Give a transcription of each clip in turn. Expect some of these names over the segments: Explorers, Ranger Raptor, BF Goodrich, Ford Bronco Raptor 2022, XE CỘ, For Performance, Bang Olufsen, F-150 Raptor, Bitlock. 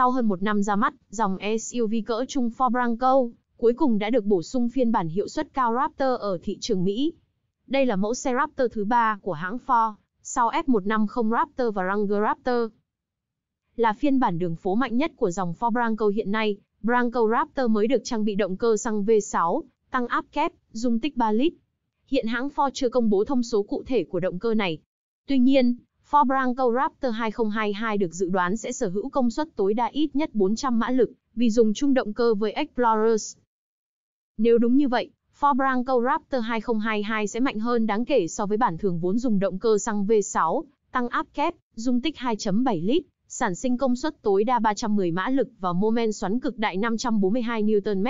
Sau hơn một năm ra mắt, dòng SUV cỡ trung Ford Bronco cuối cùng đã được bổ sung phiên bản hiệu suất cao Raptor ở thị trường Mỹ. Đây là mẫu xe Raptor thứ 3 của hãng Ford, sau F-150 Raptor và Ranger Raptor. Là phiên bản đường phố mạnh nhất của dòng Ford Bronco hiện nay, Bronco Raptor mới được trang bị động cơ xăng V6, tăng áp kép, dung tích 3 lít. Hiện hãng Ford chưa công bố thông số cụ thể của động cơ này. Tuy nhiên, Ford Bronco Raptor 2022 được dự đoán sẽ sở hữu công suất tối đa ít nhất 400 mã lực, vì dùng chung động cơ với Explorers. Nếu đúng như vậy, Ford Bronco Raptor 2022 sẽ mạnh hơn đáng kể so với bản thường vốn dùng động cơ xăng V6, tăng áp kép, dung tích 2.7 lít, sản sinh công suất tối đa 310 mã lực và mô men xoắn cực đại 542 Nm.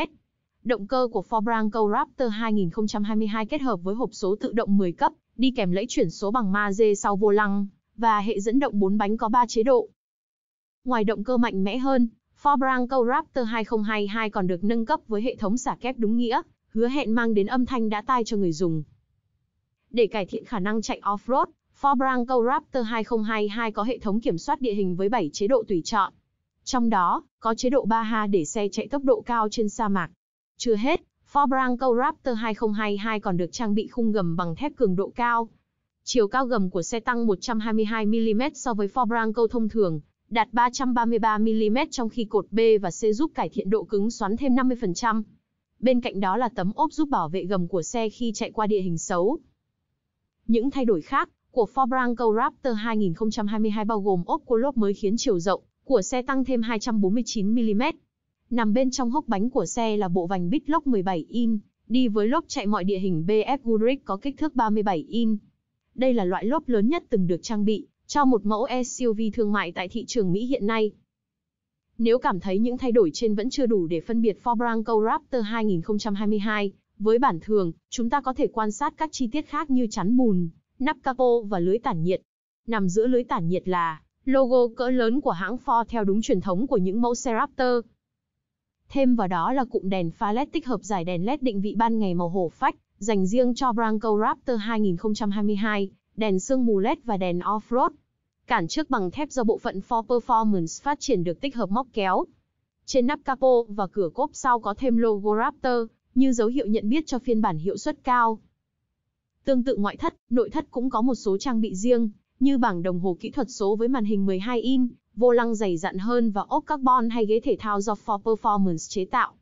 Động cơ của Ford Bronco Raptor 2022 kết hợp với hộp số tự động 10 cấp, đi kèm lẫy chuyển số bằng ma-giê sau vô lăng, và hệ dẫn động 4 bánh có 3 chế độ. Ngoài động cơ mạnh mẽ hơn, Ford Bronco Raptor 2022 còn được nâng cấp với hệ thống xả kép đúng nghĩa, hứa hẹn mang đến âm thanh đã tai cho người dùng. Để cải thiện khả năng chạy off-road, Ford Bronco Raptor 2022 có hệ thống kiểm soát địa hình với 7 chế độ tùy chọn. Trong đó, có chế độ 3H để xe chạy tốc độ cao trên sa mạc. Chưa hết, Ford Bronco Raptor 2022 còn được trang bị khung gầm bằng thép cường độ cao. Chiều cao gầm của xe tăng 122 mm so với Ford Bronco thông thường, đạt 333 mm, trong khi cột B và C giúp cải thiện độ cứng xoắn thêm 50%. Bên cạnh đó là tấm ốp giúp bảo vệ gầm của xe khi chạy qua địa hình xấu. Những thay đổi khác của Ford Bronco Raptor 2022 bao gồm ốp cô lốp mới khiến chiều rộng của xe tăng thêm 249 mm. Nằm bên trong hốc bánh của xe là bộ vành Bitlock 17 in, đi với lốp chạy mọi địa hình BF Goodrich có kích thước 37 in. Đây là loại lốp lớn nhất từng được trang bị cho một mẫu SUV thương mại tại thị trường Mỹ hiện nay. Nếu cảm thấy những thay đổi trên vẫn chưa đủ để phân biệt Ford Bronco Raptor 2022 với bản thường, chúng ta có thể quan sát các chi tiết khác như chắn bùn, nắp capo và lưới tản nhiệt. Nằm giữa lưới tản nhiệt là logo cỡ lớn của hãng Ford theo đúng truyền thống của những mẫu xe Raptor. Thêm vào đó là cụm đèn pha LED tích hợp dải đèn LED định vị ban ngày màu hổ phách, dành riêng cho Bronco Raptor 2022, đèn sương mù LED và đèn off-road. Cản trước bằng thép do bộ phận For Performance phát triển được tích hợp móc kéo. Trên nắp capo và cửa cốp sau có thêm logo Raptor, như dấu hiệu nhận biết cho phiên bản hiệu suất cao. Tương tự ngoại thất, nội thất cũng có một số trang bị riêng, như bảng đồng hồ kỹ thuật số với màn hình 12 in, vô lăng dày dặn hơn và ốp carbon hay ghế thể thao do For Performance chế tạo.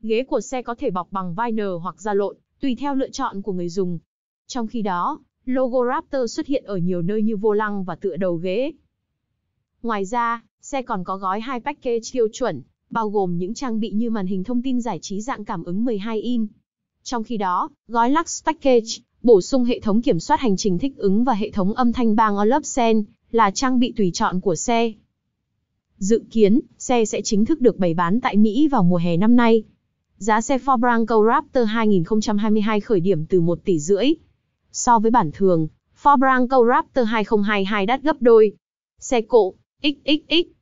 Ghế của xe có thể bọc bằng vinyl hoặc da lộn, tùy theo lựa chọn của người dùng. Trong khi đó, logo Raptor xuất hiện ở nhiều nơi như vô lăng và tựa đầu ghế. Ngoài ra, xe còn có gói 2 package tiêu chuẩn, bao gồm những trang bị như màn hình thông tin giải trí dạng cảm ứng 12 in. Trong khi đó, gói Lux Package bổ sung hệ thống kiểm soát hành trình thích ứng và hệ thống âm thanh Bang Olufsen là trang bị tùy chọn của xe. Dự kiến, xe sẽ chính thức được bày bán tại Mỹ vào mùa hè năm nay. Giá xe Ford Bronco Raptor 2022 khởi điểm từ 1,5 tỷ. So với bản thường, Ford Bronco Raptor 2022 đắt gấp đôi. Xe cộ, XXX.